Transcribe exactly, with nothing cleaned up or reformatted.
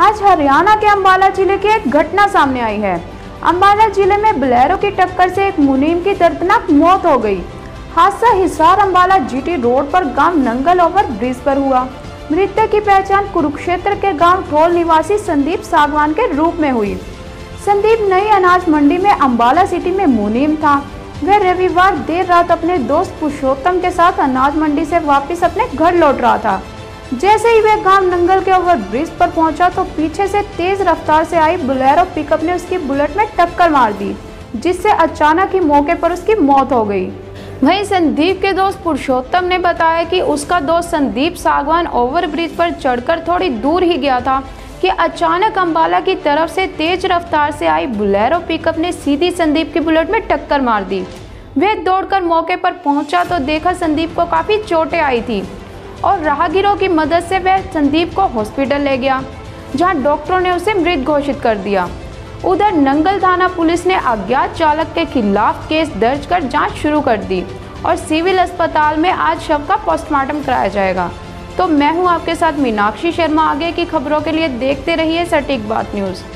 आज हरियाणा के अम्बाला जिले की एक घटना सामने आई है। अम्बाला जिले में बोलेरो की टक्कर से एक मुनीम की दर्दनाक मौत हो गई। हादसा हिसार अम्बाला जीटी रोड पर गांव नंगल ओवर ब्रिज पर हुआ। मृतक की पहचान कुरुक्षेत्र के गांव ठोल निवासी संदीप सागवान के रूप में हुई। संदीप नई अनाज मंडी में अम्बाला सिटी में मुनीम था। वह रविवार देर रात अपने दोस्त पुरुषोत्तम के साथ अनाज मंडी से वापस अपने घर लौट रहा था। जैसे ही वह गांव नंगल के ओवर ब्रिज पर पहुंचा तो पीछे से तेज रफ्तार से आई बोलेरो पिकअप ने उसकी बुलेट में टक्कर मार दी, जिससे अचानक ही मौके पर उसकी मौत हो गई। वहीं संदीप के दोस्त पुरुषोत्तम ने बताया कि उसका दोस्त संदीप सागवान ओवरब्रिज पर चढ़कर थोड़ी दूर ही गया था कि अचानक अम्बाला की तरफ से तेज रफ्तार से आई बोलेरो पिकअप ने सीधी संदीप की बुलेट में टक्कर मार दी। वह दौड़कर मौके पर पहुंचा तो देखा संदीप को काफ़ी चोटें आई थी और राहगीरों की मदद से वह संदीप को हॉस्पिटल ले गया, जहाँ डॉक्टरों ने उसे मृत घोषित कर दिया। उधर नंगल थाना पुलिस ने अज्ञात चालक के खिलाफ केस दर्ज कर जांच शुरू कर दी और सिविल अस्पताल में आज शव का पोस्टमार्टम कराया जाएगा। तो मैं हूं आपके साथ मीनाक्षी शर्मा। आगे की खबरों के लिए देखते रहिए सटीक बात न्यूज़।